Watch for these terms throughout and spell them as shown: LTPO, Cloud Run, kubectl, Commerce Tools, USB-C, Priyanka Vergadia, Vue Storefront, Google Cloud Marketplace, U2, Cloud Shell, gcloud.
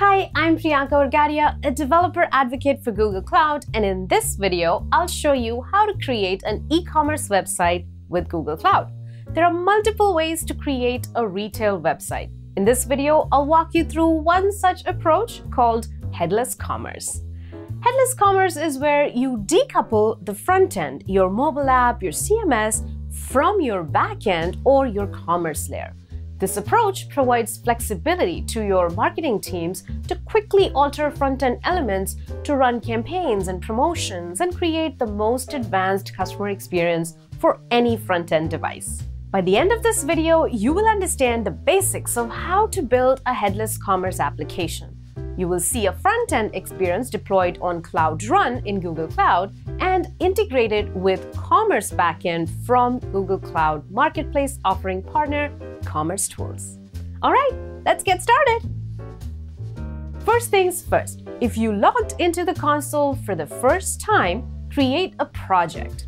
Hi, I'm Priyanka Vergadia, a developer advocate for Google Cloud, and in this video, I'll show you how to create an e-commerce website with Google Cloud. There are multiple ways to create a retail website. In this video, I'll walk you through one such approach called headless commerce. Headless commerce is where you decouple the front end, your mobile app, your CMS, from your back end or your commerce layer. This approach provides flexibility to your marketing teams to quickly alter front-end elements to run campaigns and promotions and create the most advanced customer experience for any front-end device. By the end of this video, you will understand the basics of how to build a headless commerce application. You will see a front-end experience deployed on Cloud Run in Google Cloud and integrated with Commerce backend from Google Cloud Marketplace offering partner Commerce Tools. All right, let's get started. First things first, if you logged into the console for the first time, create a project.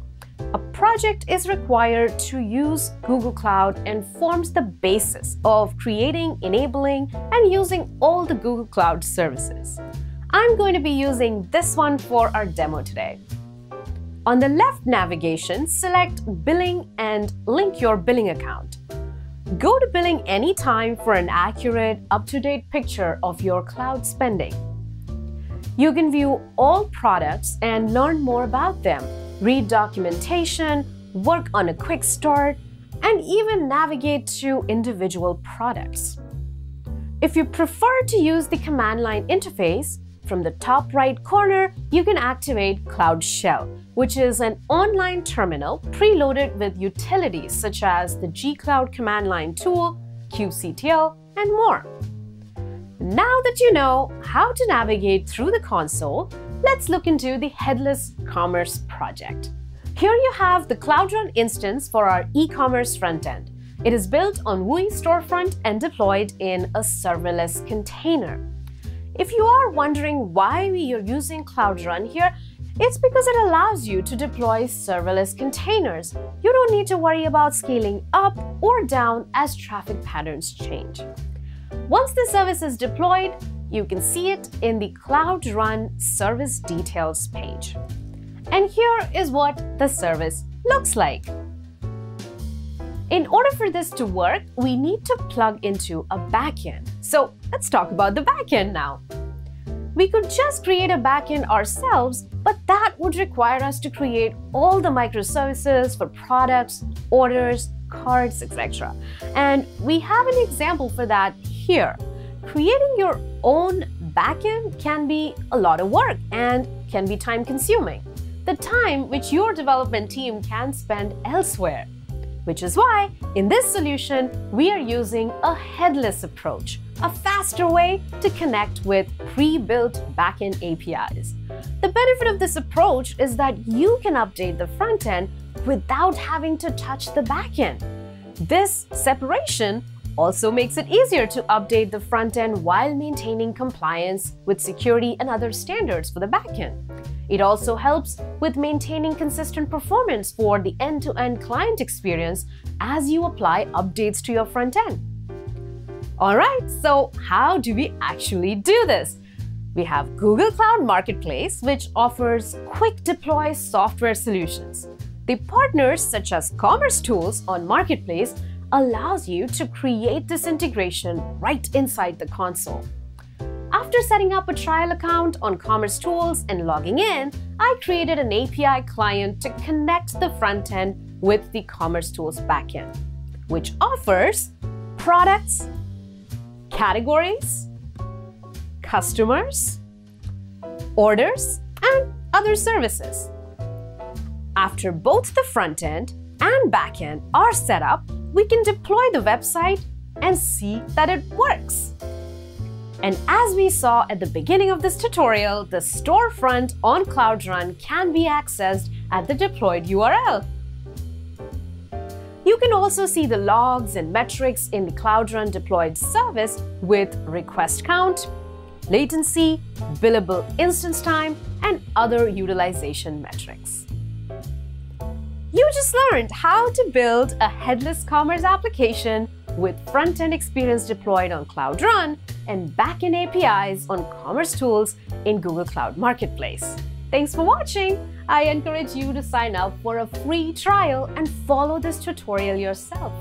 A project is required to use Google Cloud and forms the basis of creating, enabling, and using all the Google Cloud services. I'm going to be using this one for our demo today. On the left navigation, select Billing and link your billing account. Go to billing anytime for an accurate, up-to-date picture of your cloud spending. You can view all products and learn more about them, read documentation, work on a quick start, and even navigate to individual products. If you prefer to use the command line interface, from the top right corner, you can activate Cloud Shell, which is an online terminal preloaded with utilities such as the gcloud command line tool, kubectl, and more. Now that you know how to navigate through the console, let's look into the headless commerce project. Here you have the Cloud Run instance for our e-commerce front end. It is built on Vue Storefront and deployed in a serverless container. If you are wondering why we are using Cloud Run here, it's because it allows you to deploy serverless containers. You don't need to worry about scaling up or down as traffic patterns change. Once the service is deployed, you can see it in the Cloud Run service details page. And here is what the service looks like. In order for this to work, we need to plug into a backend. So let's talk about the backend now. We could just create a backend ourselves, but that would require us to create all the microservices for products, orders, cards, etc. And we have an example for that here. Creating your own backend can be a lot of work and can be time-consuming, the time which your development team can spend elsewhere. Which is why, in this solution, we are using a headless approach, a faster way to connect with pre-built backend APIs. The benefit of this approach is that you can update the front end without having to touch the backend. This separation also makes it easier to update the front end while maintaining compliance with security and other standards for the backend. It also helps with maintaining consistent performance for the end-to-end client experience as you apply updates to your front end. All right, so how do we actually do this? We have Google Cloud Marketplace, which offers quick deploy software solutions. The partners such as Commerce Tools on Marketplace allows you to create this integration right inside the console. After setting up a trial account on Commerce Tools and logging in, I created an API client to connect the front end with the Commerce Tools backend, which offers products, categories, customers, orders, and other services. After both the front end and backend are set up, we can deploy the website and see that it works. And as we saw at the beginning of this tutorial, the storefront on Cloud Run can be accessed at the deployed URL. You can also see the logs and metrics in the Cloud Run deployed service with request count, latency, billable instance time, and other utilization metrics. You just learned how to build a headless commerce application with front-end experience deployed on Cloud Run and backend APIs on Commerce Tools in Google Cloud Marketplace. Thanks for watching. I encourage you to sign up for a free trial and follow this tutorial yourself.